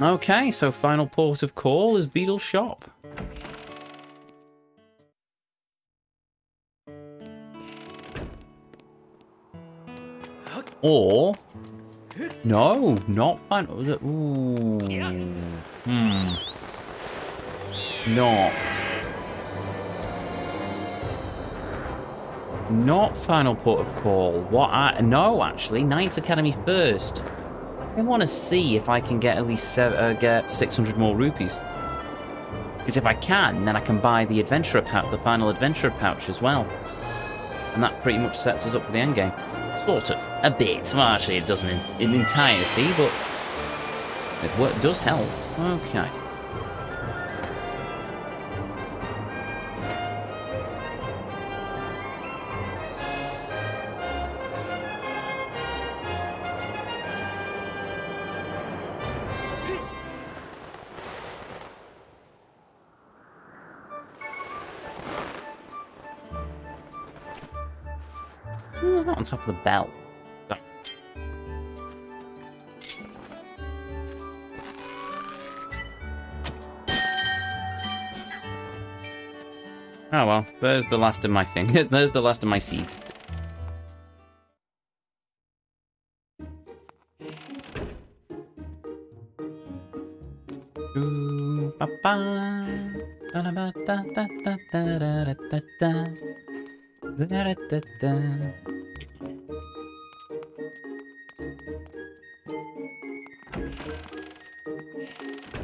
Okay, so final port of call is Beedle's Shop. Or... no, not final... ooh... hmm... Not final port of call. What I... no, actually, Knight's Academy first. I want to see if I can get at least get 600 more rupees. Because if I can, then I can buy the adventurer pouch, the final adventurer pouch as well. And that pretty much sets us up for the end game. Sort of. A bit. Well, actually, it doesn't in entirety, but it does help. Okay. Top of the bell. Oh. Oh well, there's the last of my thing. There's the last of my seeds.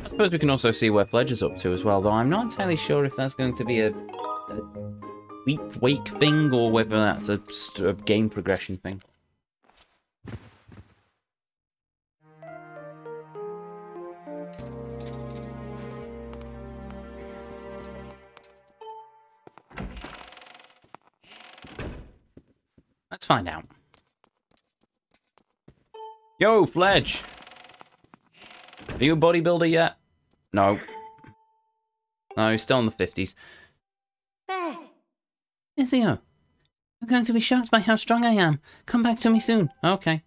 I suppose we can also see where Fledge is up to as well, though I'm not entirely sure if that's going to be a leap-wake thing or whether that's a game progression thing. Let's find out. Yo, Fledge! Are you a bodybuilder yet? No. No, he's still in the 50s. Ezio, you're going to be shocked by how strong I am. Come back to me soon. Okay.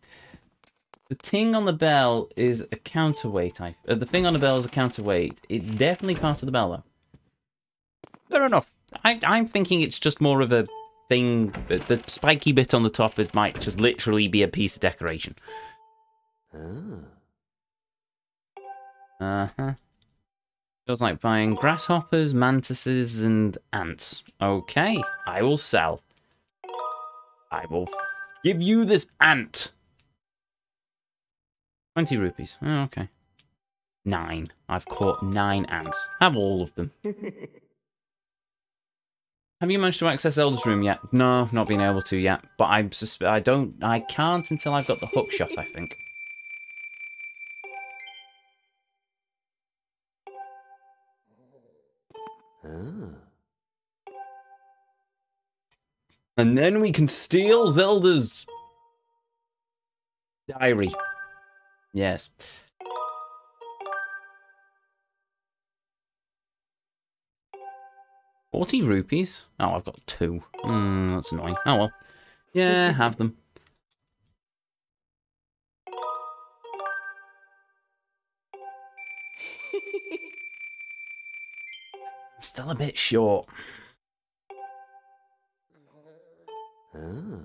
The thing on the bell is a counterweight. The thing on the bell is a counterweight. It's definitely part of the bell, though. Fair enough. I'm thinking it's just more of a thing. The spiky bit on the top might just literally be a piece of decoration. Oh. Uh-huh. Feels like buying grasshoppers, mantises, and ants. Okay, I will sell. I will give you this ant. 20 rupees. Oh, okay. 9. I've caught 9 ants. Have all of them. Have you managed to access Elder's Room yet? No, not been able to yet. But I can't until I've got the hook shot, I think. Oh. And then we can steal Zelda's diary. Yes. ₹40? Oh, I've got 2. That's annoying. Oh well. Yeah, have them. Still a bit short. Oh.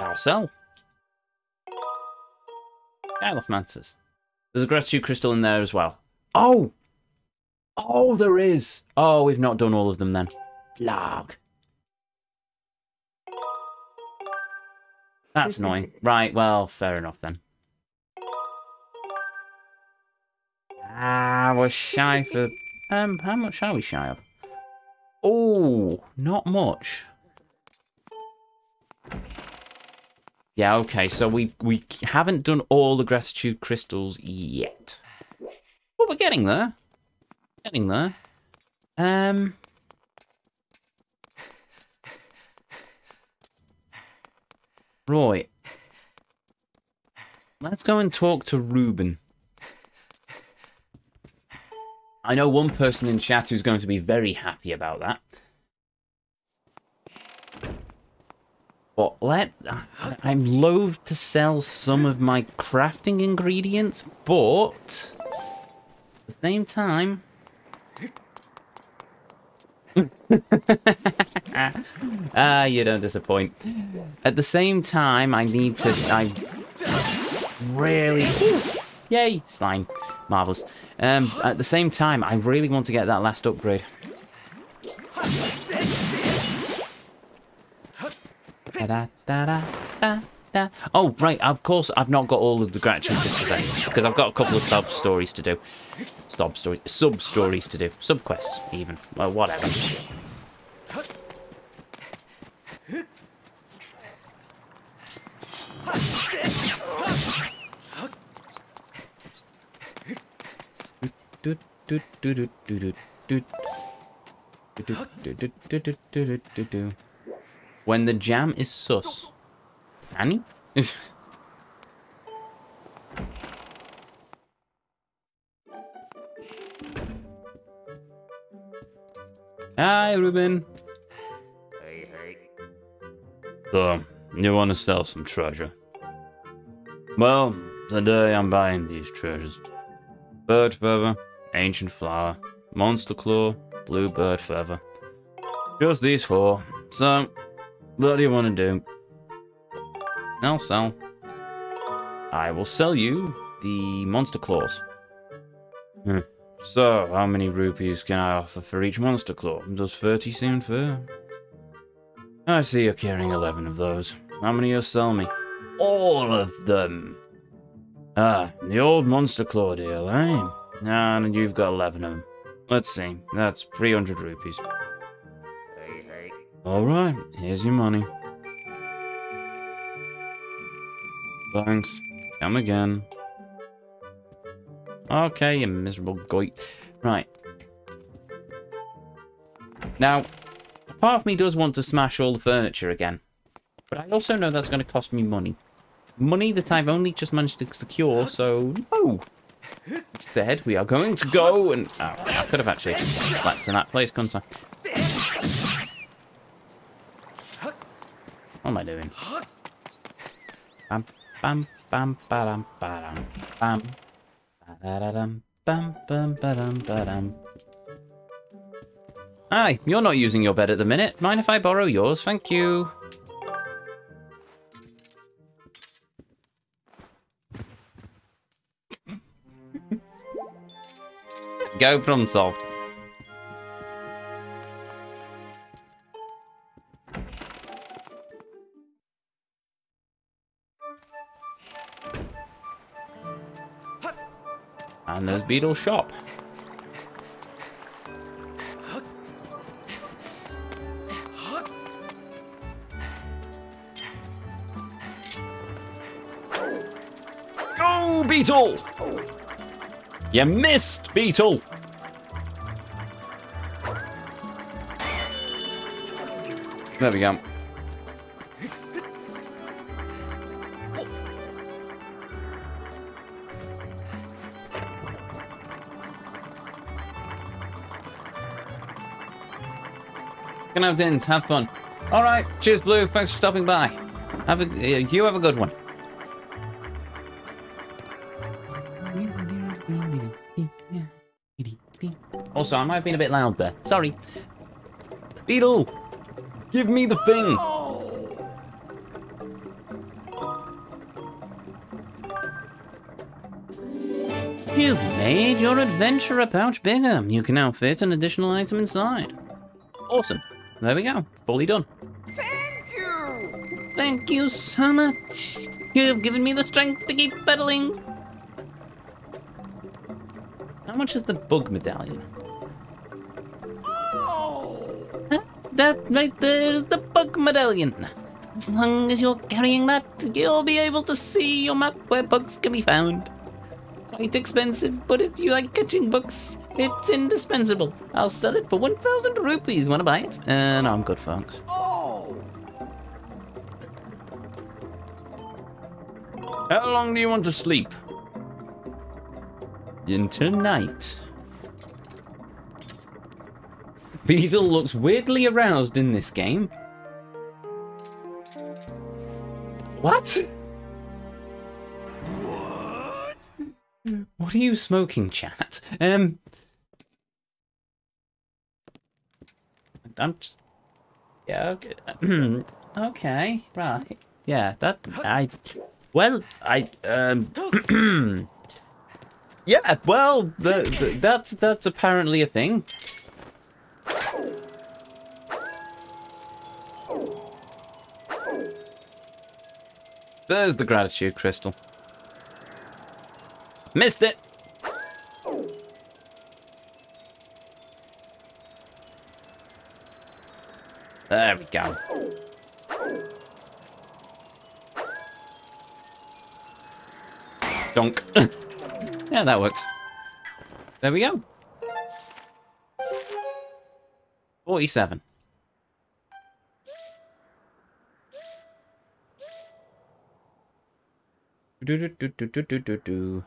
I'll sell. Skyloft mantis. There's a gratitude crystal in there as well. Oh! Oh, there is! Oh, we've not done all of them then. Blarg. That's annoying. Right, well, fair enough then. Ah, we're shy for... how much are we shy of? Oh, not much. Yeah, okay, so we haven't done all the gratitude crystals yet. But we're getting there. Getting there. Roy. Let's go and talk to Reuben. I know one person in chat who's going to be very happy about that. But I'm loath to sell some of my crafting ingredients, but at the same time, you don't disappoint. At the same time, I really, yay, slime, marvelous. At the same time, I really want to get that last upgrade. Da, da, da, da, da. Oh, right, of course, I've not got all of the gratuities to say, because I've got a couple of sub-stories to do. Sub-stories to do. Sub-quests, even. Well, whatever. Do, do, do, do, do, do, do. Do, do, do, do, do, do, do, do. When the jam is sus. Annie? Hi, Reuben. Hey, hey. So, you want to sell some treasure? Well, today I'm buying these treasures. Bird feather, ancient flower, monster claw, blue bird feather. Just these four. So, what do you want to do? I'll sell. I will sell you the monster claws. So, how many rupees can I offer for each monster claw? Does 30 seem fair? I see you're carrying 11 of those. How many you'll sell me? All of them! Ah, the old monster claw deal, eh? And you've got 11 of them. Let's see, that's 300 rupees. Alright, here's your money. Thanks. Come again. Okay, you miserable goit. Right. Now, a part of me does want to smash all the furniture again. But I also know that's going to cost me money. Money that I've only just managed to secure, so no. Instead, we are going to go and... Oh, I could have actually slept in that place, couldn't I? What am I doing? Bam, bam, bam, bam, bam, bam, bam, bam, bam, bam, bam. Hi, you're not using your bed at the minute. Mind if I borrow yours? Thank you. Go, problem solved. And there's Beedle's Shop. Go, Beetle! You missed, Beetle! There we go. Can have dins, have fun. All right, cheers, Blue. Thanks for stopping by. Have a you have a good one. Also, I might have been a bit loud there. Sorry, Beetle. Give me the thing. You've made your adventurer pouch bigger. You can now fit an additional item inside. Awesome. There we go. Fully done. Thank you! Thank you so much. You have given me the strength to keep pedaling. How much is the bug medallion? Oh! Huh? That right there is the bug medallion. As long as you're carrying that, you'll be able to see your map where bugs can be found. Quite expensive, but if you like catching bugs, it's indispensable. I'll sell it for 1,000 rupees. Want to buy it? No, I'm good, folks. Oh. How long do you want to sleep? Until night. Beedle looks weirdly aroused in this game. What? What are you smoking, chat? I'm just... Yeah, okay. Okay, right. Yeah, that... yeah, well, that's apparently a thing. There's the gratitude crystal. Missed it! There we go. Donk. Yeah, that works. There we go. 47. Don't. The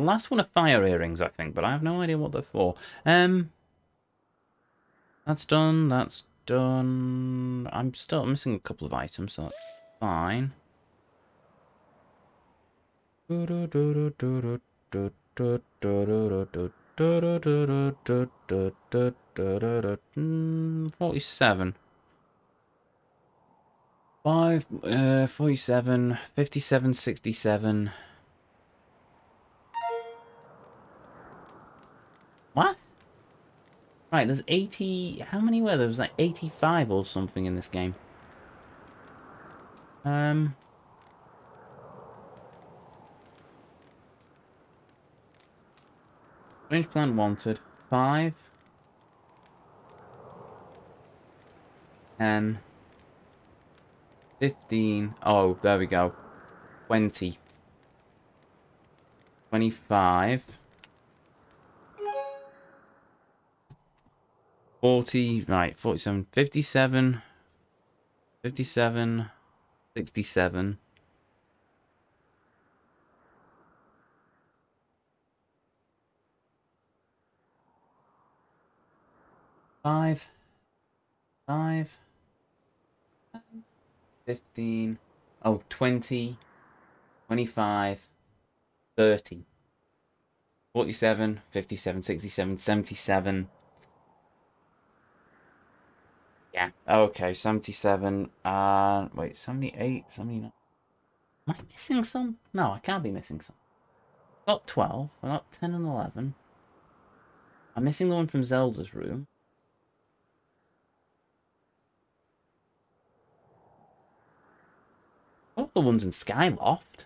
last one are fire earrings, I think, but I have no idea what they're for. That's done. That's done. I'm still missing a couple of items, so that's fine. Mm, 47. 47, 57, 67. What? Right, there's 80... How many were there? There was like 85 or something in this game. Range plan wanted. 5. 10. 15. Oh, there we go. 20. 25. 40, right, 47, 57, 57, 67. Five, 15, oh, 20, 25, 30, 47, 57, 67, 77. Yeah. Okay, 77, wait, 78, 79. Am I missing some? No, I can't be missing some. I got 12, I got 10 and 11. I'm missing the one from Zelda's room. Oh, the ones in Skyloft.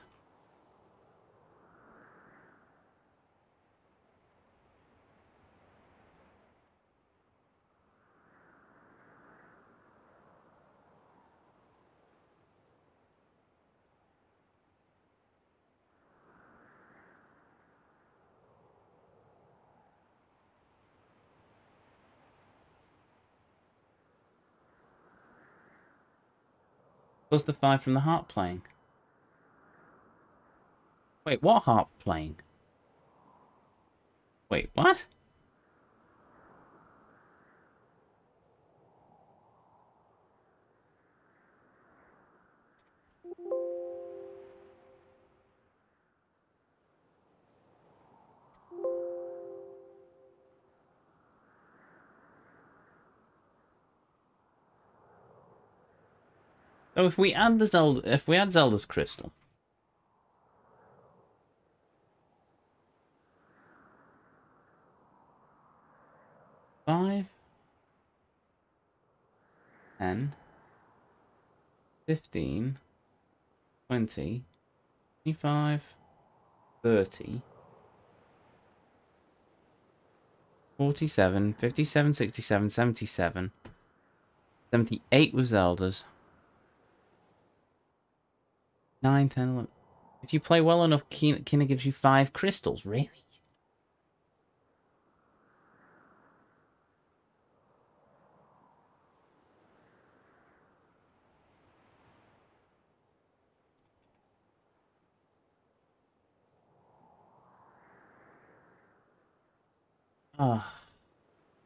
Plus the 5 from the harp playing. Wait, what harp playing? Wait, what? So if we add the Zelda, if we add Zelda's crystal, five, 10, 15, 20, 25, 30, 47, 57, 67, 77, 78 was Zelda's. 9, 10, 11. If you play well enough, Kina gives you 5 crystals. Really? Ah, oh,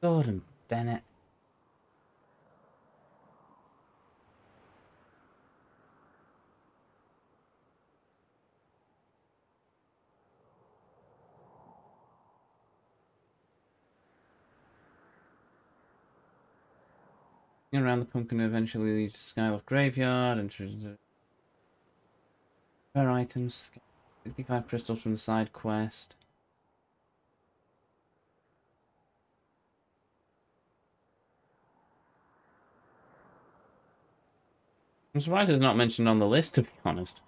Gordon Bennett. Around the pumpkin eventually leads to Skyloft Graveyard and rare items, 65 crystals from the side quest. I'm surprised it's not mentioned on the list, to be honest.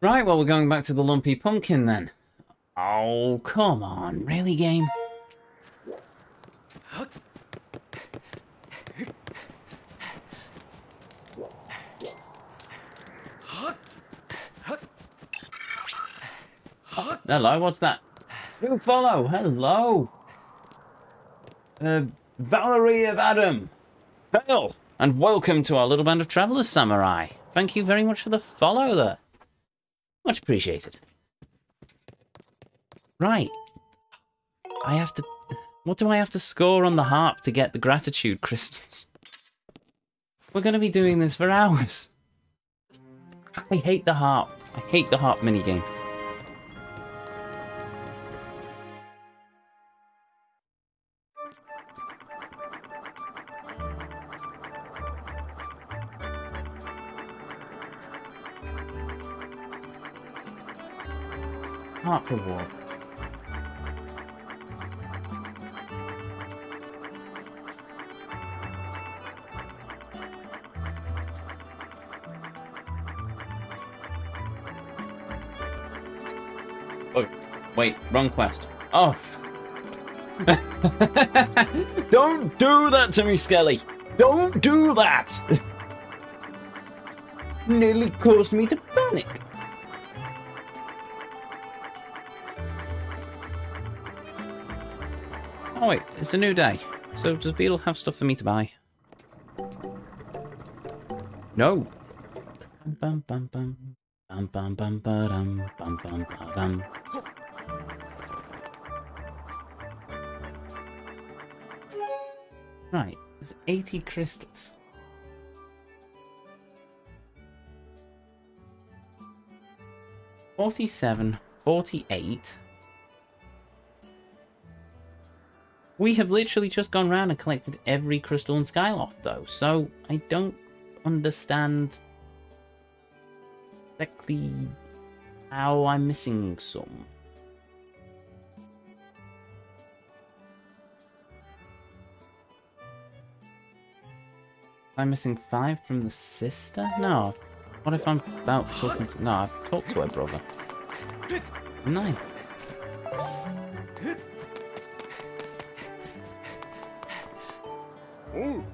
Right, well, we're going back to the Lumpy Pumpkin then. Oh, come on. Really, game? Oh, hello, what's that? New follow, hello. Valerie of Adam. Hello, and welcome to our little band of Travelers Samurai. Thank you very much for the follow there. Much appreciated. Right. I have to... What do I have to score on the harp to get the gratitude crystals? We're going to be doing this for hours. I hate the harp. I hate the harp minigame. Harp reward. Oh, wait, wrong quest. Oh. Don't do that to me, Skelly. Don't do that. Nearly caused me to panic. Oh wait, it's a new day. So does Beedle have stuff for me to buy? No. Right, there's 80 crystals. $47, $48. We have literally just gone round and collected every crystal in Skyloft, though, so I don't understand exactly how I'm missing some. I'm missing 5 from the sister? No. What if I'm about talking to... No, I've talked to her brother. 9. Ooh.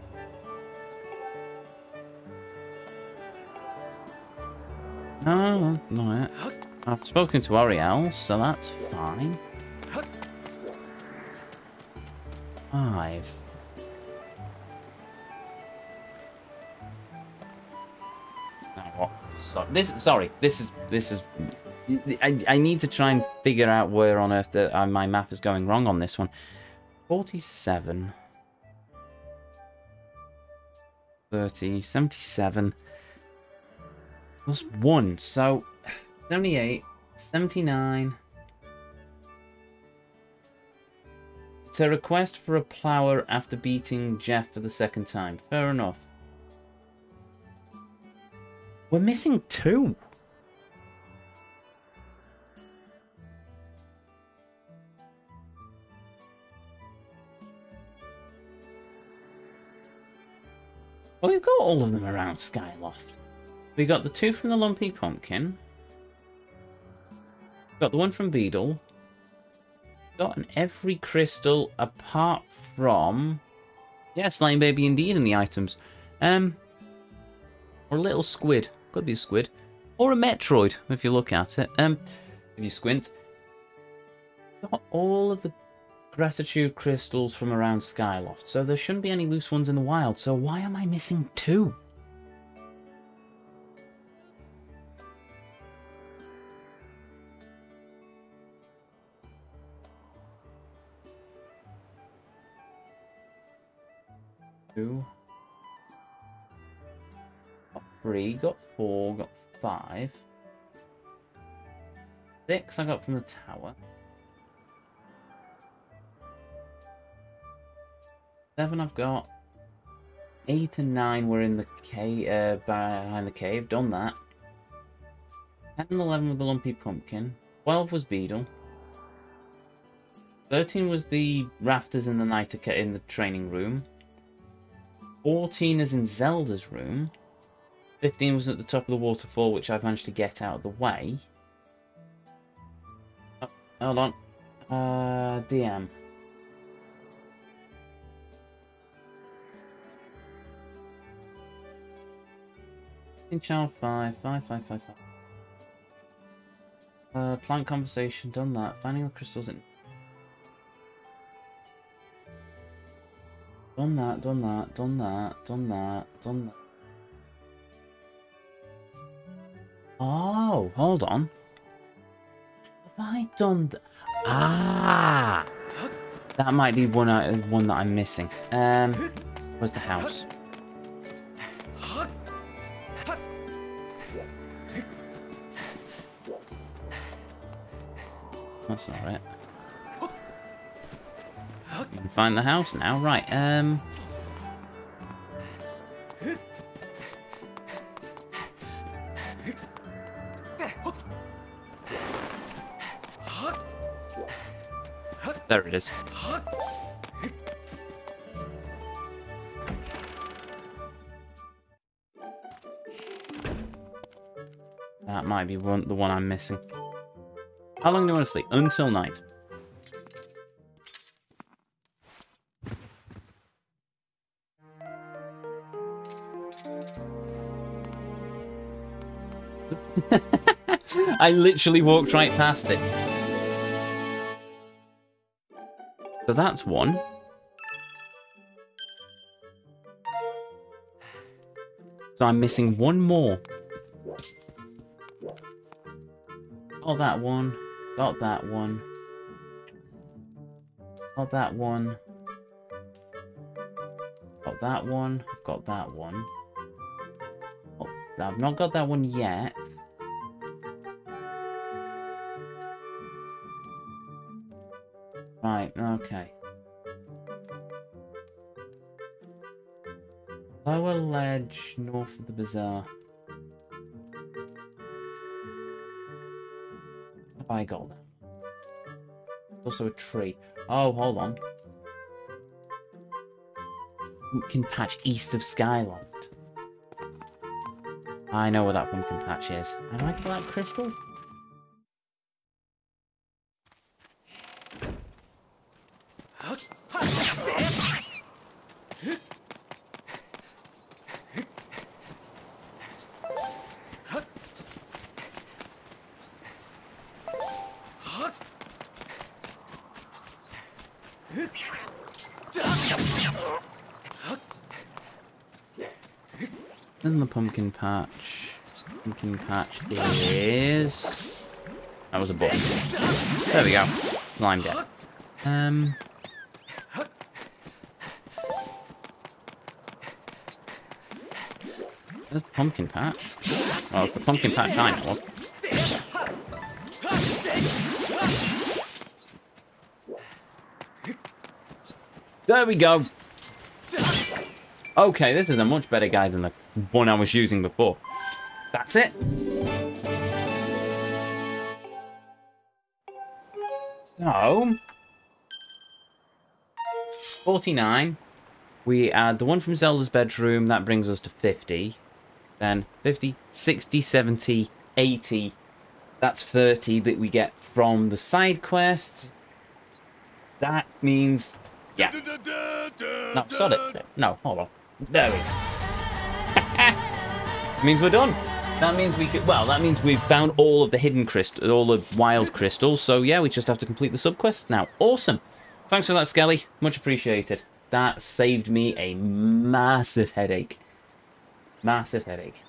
No, that's not it. I've spoken to Ariel, so that's fine. 5. Now what? So, sorry, this is. I need to try and figure out where on earth that my map is going wrong on this one. 47. 30, 77, plus 1, so 78, 79. It's a request for a plower after beating Jeff for the second time. Fair enough. We're missing 2. Well, we've got all of them around Skyloft. We got the 2 from the Lumpy Pumpkin. We've got the 1 from Beedle. We've gotten every crystal apart from... Yeah, Slain Baby indeed in the items. Or a little squid. Could be a squid. Or a Metroid, if you look at it. If you squint. We've got all of the... gratitude crystals from around Skyloft, so there shouldn't be any loose ones in the wild, so why am I missing 2? 3, got 4, got 5. 6 I got from the tower. 7 I've got. 8 and 9 were in the cave, behind the cave. Done that. 10 and 11 with the Lumpy Pumpkin. 12 was Beedle. 13 was the rafters in the Nytica in the training room. 14 is in Zelda's room. 15 was at the top of the waterfall, which I've managed to get out of the way. Oh, hold on. DM. In child 5. Plant conversation, done that. Finding the crystals in... Done that. Oh, hold on. Have I done that? Ah! That might be one that I'm missing. Where's the house? That's not right. You can find the house now, right? There it is. That might be the one I'm missing. How long do you want to sleep? Until night. I literally walked right past it. So that's one. So I'm missing one more. Got that one. Got that one. Got that one. Got that one. I've got that one. Oh, I've not got that one yet. Right, okay. Lower ledge, north of the bazaar. Have I got that? There's also a tree. Oh, hold on. Pumpkin patch east of Skyloft. I know where that pumpkin patch is. Am I for that crystal? Pumpkin patch. Pumpkin patch is... That was a book. There we go. Slime deck. There's the pumpkin patch. Well, it's the pumpkin patch I know of. There we go. Okay, this is a much better guide than the one I was using before. That's it. So, 49. We add the one from Zelda's bedroom. That brings us to 50. Then 50, 60, 70, 80. That's 30 that we get from the side quests. That means... Yeah. No, sod it. No, hold on. There we go. Means we're done. That means we could. Well, that means we've found all of the hidden crystals, all the wild crystals. So yeah, we just have to complete the subquest now. Awesome. Thanks for that, Skelly. Much appreciated. That saved me a massive headache. Massive headache.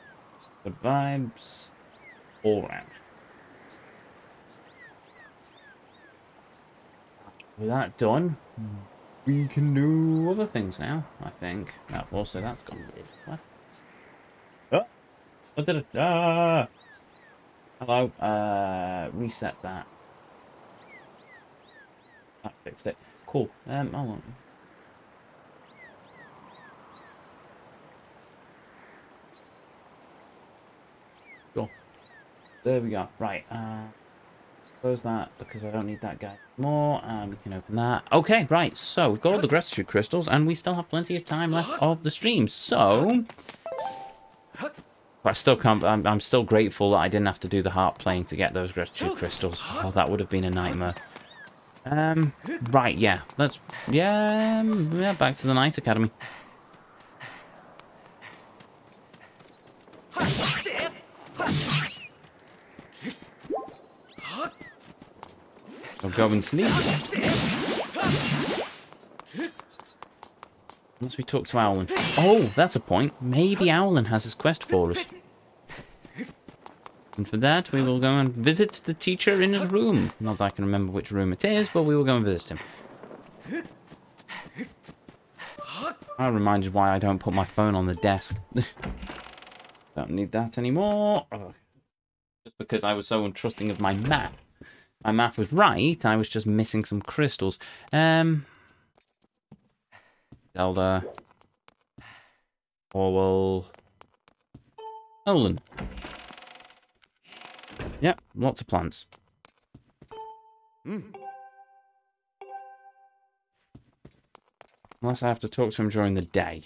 Good vibes all round. With that done, we can do other things now. I think. Oh, also, that's gone. What? What did it? Ah! Hello. Reset that. That fixed it. Cool. Hold on. Cool. There we go. Right. Close that because I don't need that guy more, and we can open that. Okay, right, so we've got all the gratitude crystals and we still have plenty of time left of the stream, so I still can't. I'm still grateful that I didn't have to do the harp playing to get those gratitude crystals. Oh, that would have been a nightmare. Right, yeah, let's yeah back to the Knight's Academy. I'll go and sleep. Unless we talk to Owlan. Oh, that's a point. Maybe Owlan has his quest for us. And for that, we will go and visit the teacher in his room. Not that I can remember which room it is, but we will go and visit him. I'm reminded why I don't put my phone on the desk. Don't need that anymore. Oh. Just because I was so untrusting of my map. My math was right, I was just missing some crystals. Zelda. Orwell. Owlan. Yep, lots of plants. Unless I have to talk to him during the day.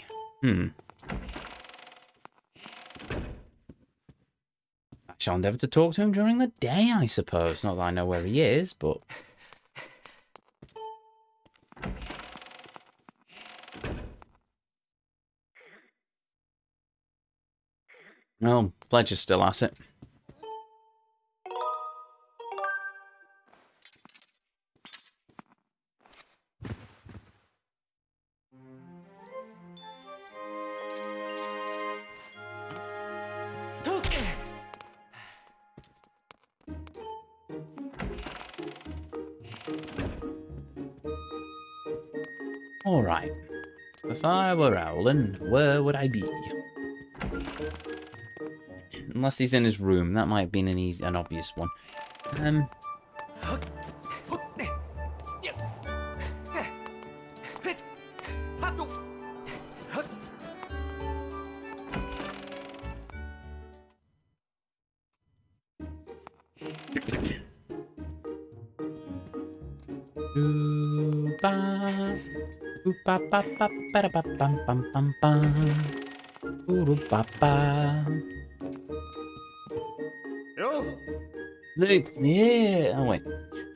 Shall endeavour to talk to him during the day, I suppose. Not that I know where he is, but... Well, Fledge is still at it. Alright, if I were Owlan, where would I be? Unless he's in his room, that might have been an obvious one.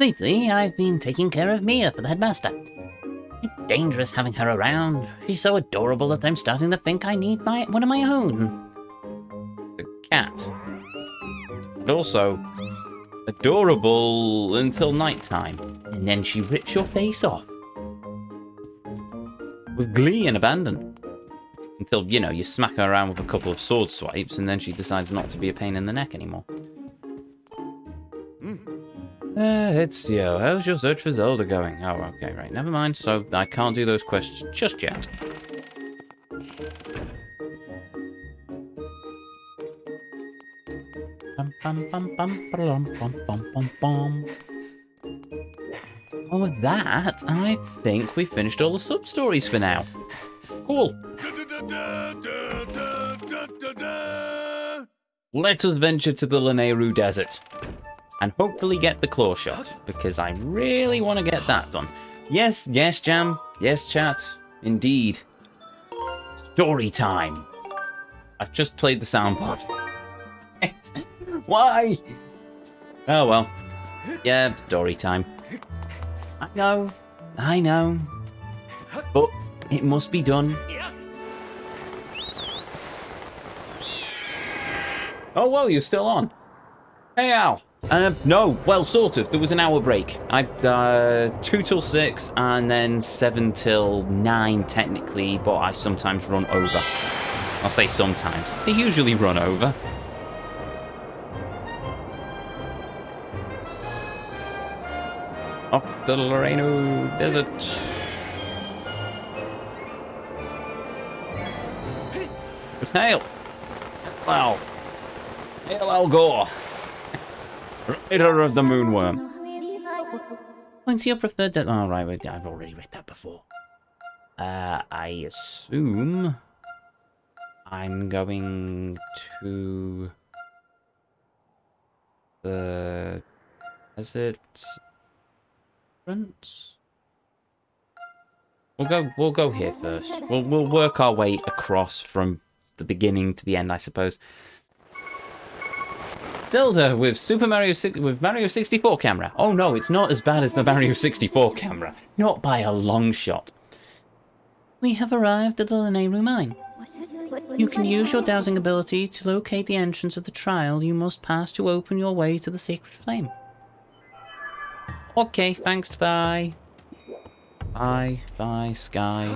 Lately, I've been taking care of Mia for the headmaster. It's dangerous having her around. She's so adorable that I'm starting to think I need one of my own. The cat. And also, adorable until nighttime, and then she rips your face off. With glee and abandon. Until, you know, you smack her around with a couple of sword swipes and then she decides not to be a pain in the neck anymore. Ezio, how's your search for Zelda going? Oh, okay, right, never mind. So I can't do those quests just yet. And with that, I think we've finished all the sub-stories for now. Cool. Let us venture to the Lanayru Desert. And hopefully get the claw shot, because I really want to get that done. Yes, yes, Jam. Yes, chat. Indeed. Story time. I've just played the soundboard. Why? Oh, well. Yeah, story time. I know, but it must be done. Oh, well, you're still on. Hey, Al. No, well, sort of. There was an hour break. I 2 till 6 and then 7 till 9, technically, but I sometimes run over. I'll say sometimes. They usually run over. Up the Lanayru Desert. Tail. Wow. El Al Gore, writer of the Moonworm. When's your preferred deadline? Oh, right, I've already read that before. I assume I'm going to the... Is it... We'll go here first. We'll work our way across from the beginning to the end, I suppose. Zelda with Mario 64 camera. Oh no, it's not as bad as the Mario 64 camera. Not by a long shot. We have arrived at the Lanayru Mine. You can use your dowsing ability to locate the entrance of the trial you must pass to open your way to the Sacred Flame. Okay, thanks, bye. Bye, sky,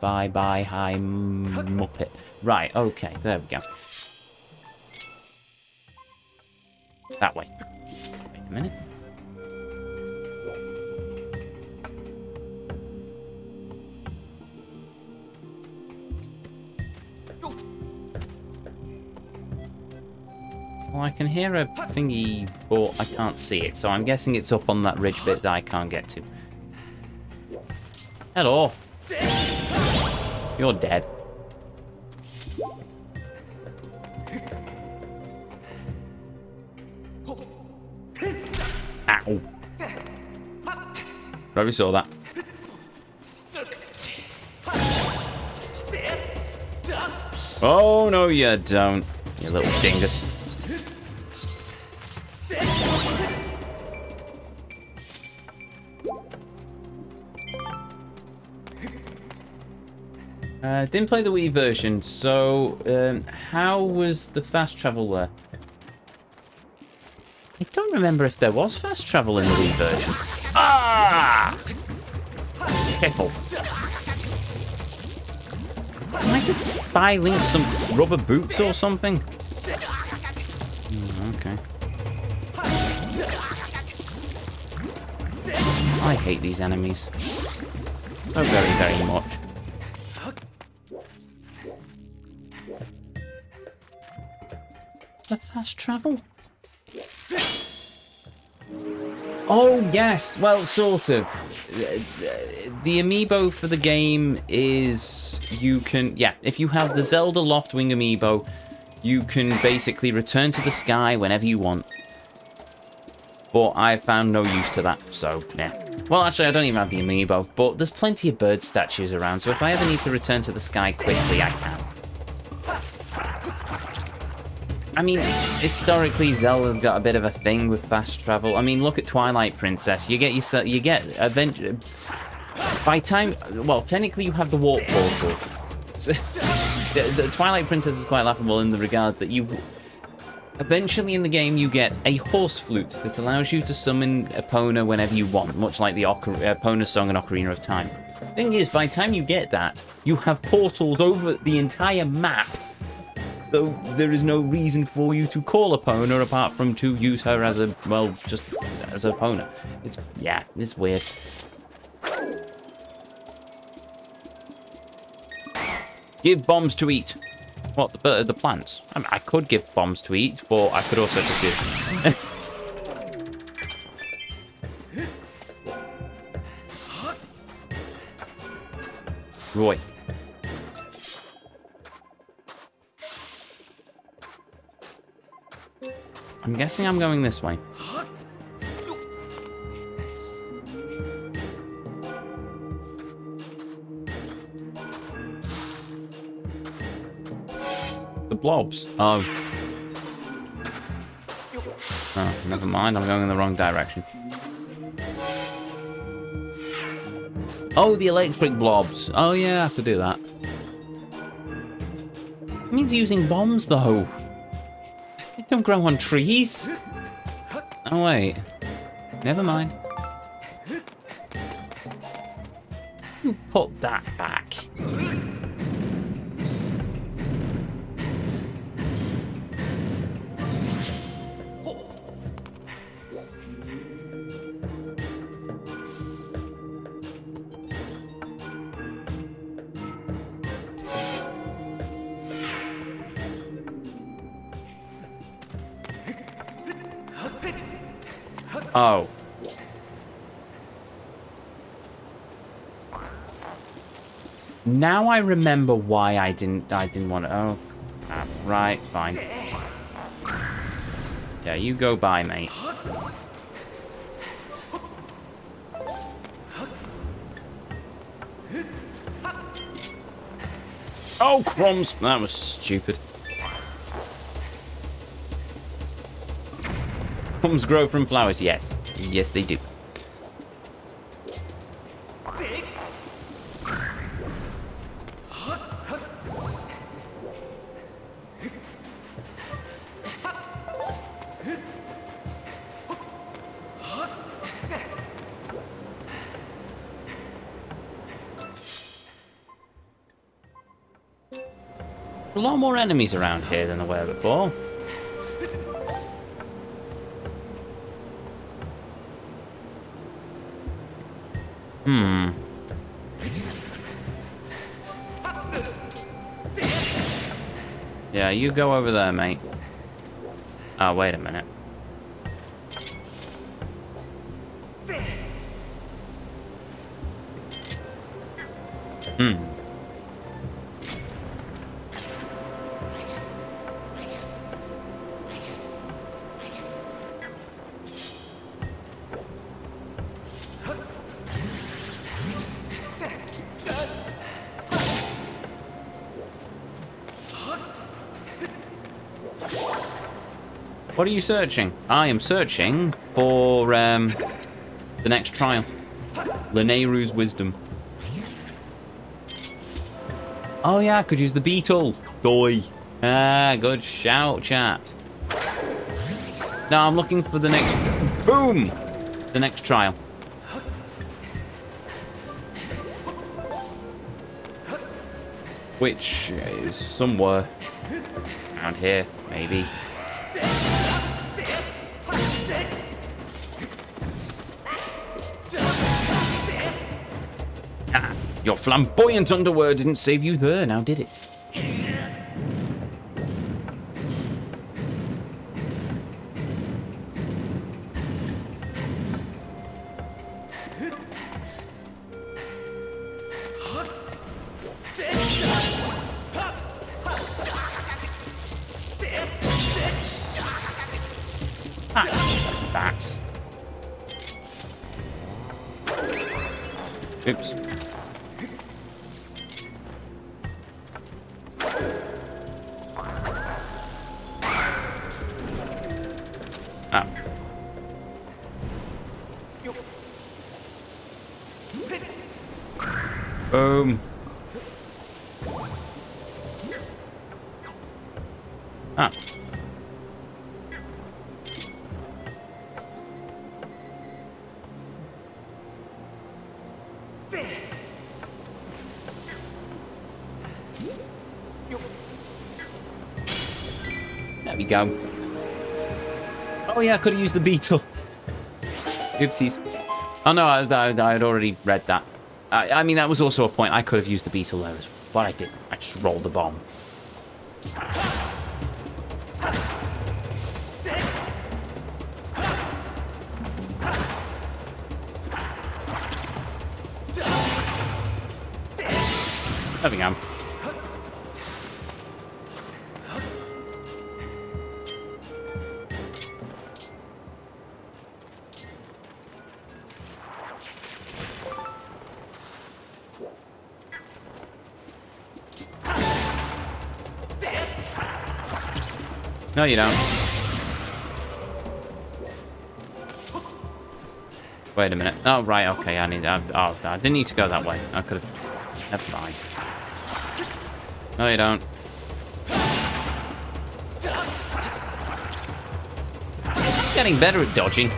bye, hi, muppet. Right, okay, there we go. That way. Wait a minute. Well, I can hear a thingy, but I can't see it, so I'm guessing it's up on that ridge bit that I can't get to. Hello. You're dead. Ow. Probably saw that. Oh, no, you don't, you little dingus. Didn't play the Wii version, so how was the fast travel there? I don't remember if there was fast travel in the Wii version. Ah! Piffle. Can I just buy Link some rubber boots or something? Oh, okay. I hate these enemies. Oh, very, very much. The fast travel? Oh, yes. Well, sort of. The amiibo for the game is you can... Yeah, if you have the Zelda Loftwing amiibo, you can basically return to the sky whenever you want. But I found no use to that, so yeah. Well, actually, I don't even have the amiibo, but there's plenty of bird statues around, so if I ever need to return to the sky quickly, I can. I mean, historically, Zelda's got a bit of a thing with fast travel. I mean, look at Twilight Princess. Well, technically, you have the warp portal. So, the Twilight Princess is quite laughable in the regard that you... Eventually in the game, you get a horse flute that allows you to summon Epona whenever you want, much like the Epona song in Ocarina of Time. Thing is, by the time you get that, you have portals over the entire map. So there is no reason for you to call Epona apart from to use her as a, well, just as an opponent. It's, yeah, it's weird. Give bombs to eat. What, the plants? I mean, I could give bombs to eat, but I could also just give... Roy. I'm guessing I'm going this way. The blobs. Oh. Oh, never mind. I'm going in the wrong direction. Oh, the electric blobs. Oh, yeah, I could do that. It means using bombs, though. Don't grow on trees. Oh wait, never mind. You put that back. Oh. Now I remember why I didn't want to. Oh, right, fine. Yeah, you go by, mate. Oh, crumbs! That was stupid. Plums grow from flowers, yes. Yes, they do. A lot more enemies around here than there were before. Hmm. Yeah, you go over there, mate. Oh, wait a minute. Hmm. What are you searching? I am searching for the next trial. Leneiru's wisdom. Oh yeah, I could use the beetle. Boy. Ah, good shout, chat. No, I'm looking for the next... Boom! The next trial. Which is somewhere around here, maybe. Your flamboyant underwear didn't save you there, now did it? Go. Oh yeah, I could have used the beetle. Oopsies. Oh no, I had already read that. I mean, that was also a point. I could have used the beetle there, but I didn't. I just rolled the bomb. There we go. No, you don't. Wait a minute. Oh, right. Okay, I need... oh, I didn't need to go that way. I could have... Never mind. No, you don't. I'm getting better at dodging.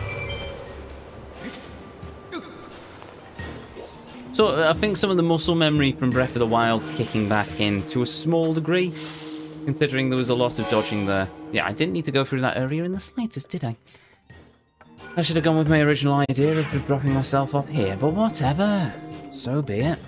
So, I think some of the muscle memory from Breath of the Wild kicking back in to a small degree, considering there was a lot of dodging there. Yeah, I didn't need to go through that area in the slightest, did I? I should have gone with my original idea of just dropping myself off here, but whatever. So be it.